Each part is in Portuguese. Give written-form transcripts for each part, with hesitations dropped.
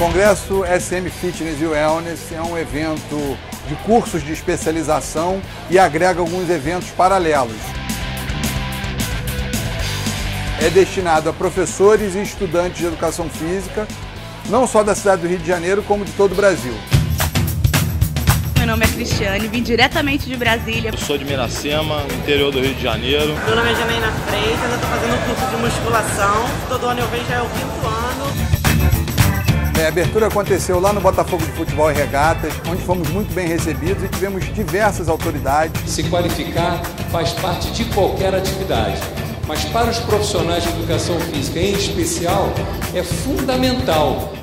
Congresso SM Fitness e Wellness é um evento de cursos de especialização e agrega alguns eventos paralelos. É destinado a professores e estudantes de educação física, não só da cidade do Rio de Janeiro, como de todo o Brasil. Meu nome é Cristiane, vim diretamente de Brasília. Eu sou de Miracema, interior do Rio de Janeiro. Meu nome é Janaína Freitas, eu estou fazendo um curso de musculação. Todo ano eu venho, já é o 5º ano. A abertura aconteceu lá no Botafogo de Futebol e Regatas, onde fomos muito bem recebidos e tivemos diversas autoridades. Se qualificar faz parte de qualquer atividade. Mas para os profissionais de educação física, em especial, é fundamental.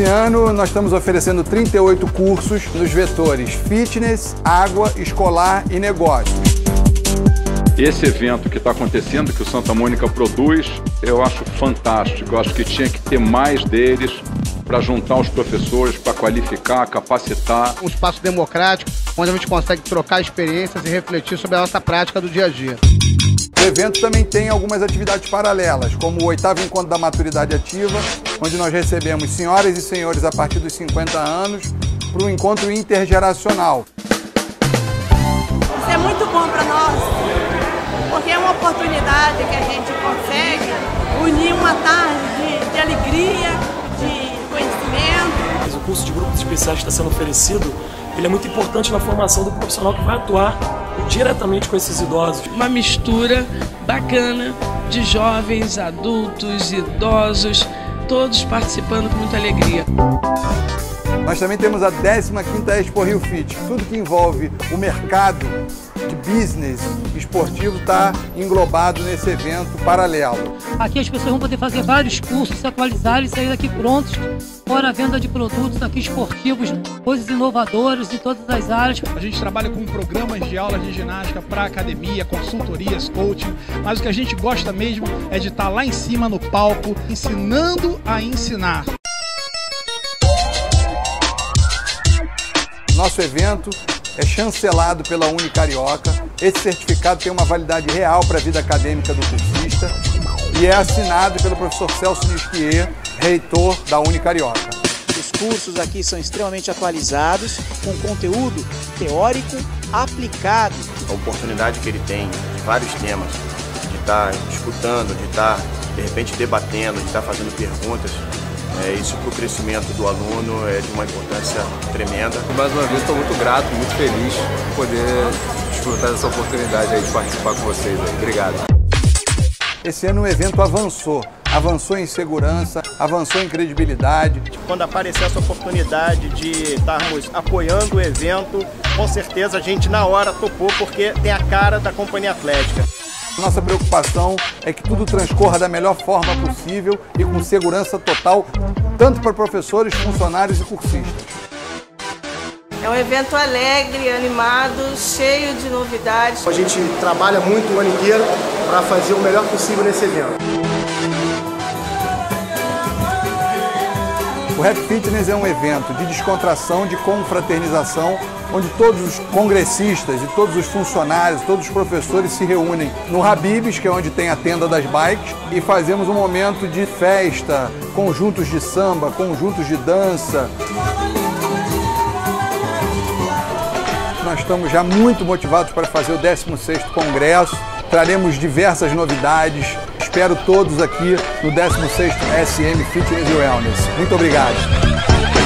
Esse ano nós estamos oferecendo 38 cursos nos vetores fitness, água, escolar e negócios. Esse evento que está acontecendo, que o Santa Mônica produz, eu acho fantástico. Eu acho que tinha que ter mais deles, para juntar os professores, para qualificar, capacitar. Um espaço democrático, onde a gente consegue trocar experiências e refletir sobre a nossa prática do dia a dia. O evento também tem algumas atividades paralelas, como o 8º Encontro da Maturidade Ativa, onde nós recebemos senhoras e senhores a partir dos 50 anos para um encontro intergeracional. Isso é muito bom para nós, porque é uma oportunidade que a gente consegue unir uma tarde de alegria, o curso de grupos especiais que está sendo oferecido, ele é muito importante na formação do profissional que vai atuar diretamente com esses idosos. Uma mistura bacana de jovens, adultos, idosos, todos participando com muita alegria. Nós também temos a 15ª Expo Rio Fit. Tudo que envolve o mercado de business esportivo está englobado nesse evento paralelo. Aqui as pessoas vão poder fazer vários cursos, se atualizar e sair daqui prontos, fora a venda de produtos aqui esportivos, coisas inovadoras de todas as áreas. A gente trabalha com programas de aulas de ginástica para academia, consultorias, coaching, mas o que a gente gosta mesmo é de estar lá em cima no palco, ensinando a ensinar. Nosso evento é chancelado pela Unicarioca. Esse certificado tem uma validade real para a vida acadêmica do cursista e é assinado pelo professor Celso Nischier, reitor da Unicarioca. Os cursos aqui são extremamente atualizados, com conteúdo teórico aplicado. A oportunidade que ele tem de vários temas, de estar escutando, de estar, de repente, debatendo, de estar fazendo perguntas, isso para o crescimento do aluno é de uma importância tremenda. Mais uma vez, estou muito grato, muito feliz por poder desfrutar dessa oportunidade aí de participar com vocês. Obrigado. Esse ano o evento avançou. Avançou em segurança, avançou em credibilidade. Quando aparecer essa oportunidade de estarmos apoiando o evento, com certeza a gente na hora topou, porque tem a cara da Companhia Atlética. Nossa preocupação é que tudo transcorra da melhor forma possível e com segurança total, tanto para professores, funcionários e cursistas. É um evento alegre, animado, cheio de novidades. A gente trabalha muito o ano inteiro para fazer o melhor possível nesse evento. O Rap Fitness é um evento de descontração, de confraternização, onde todos os congressistas e todos os funcionários, todos os professores se reúnem no Habibs, que é onde tem a tenda das bikes, e fazemos um momento de festa, conjuntos de samba, conjuntos de dança. Nós estamos já muito motivados para fazer o 16º Congresso, traremos diversas novidades. Espero todos aqui no 16º SM Fitness e Wellness. Muito obrigado.